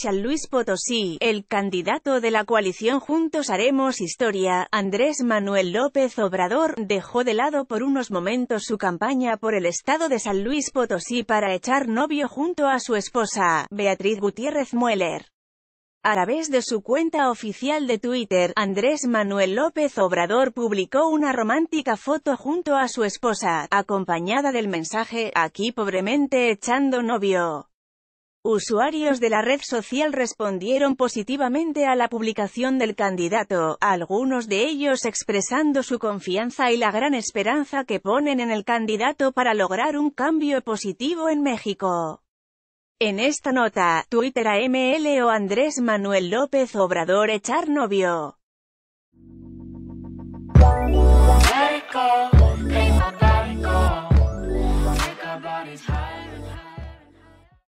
San Luis Potosí, el candidato de la coalición Juntos Haremos Historia, Andrés Manuel López Obrador, dejó de lado por unos momentos su campaña por el estado de San Luis Potosí para echar novio junto a su esposa, Beatriz Gutiérrez Mueller. A través de su cuenta oficial de Twitter, Andrés Manuel López Obrador publicó una romántica foto junto a su esposa, acompañada del mensaje, aquí pobremente echando novio. Usuarios de la red social respondieron positivamente a la publicación del candidato, algunos de ellos expresando su confianza y la gran esperanza que ponen en el candidato para lograr un cambio positivo en México. En esta nota, Twitter AMLO Andrés Manuel López Obrador echar novio.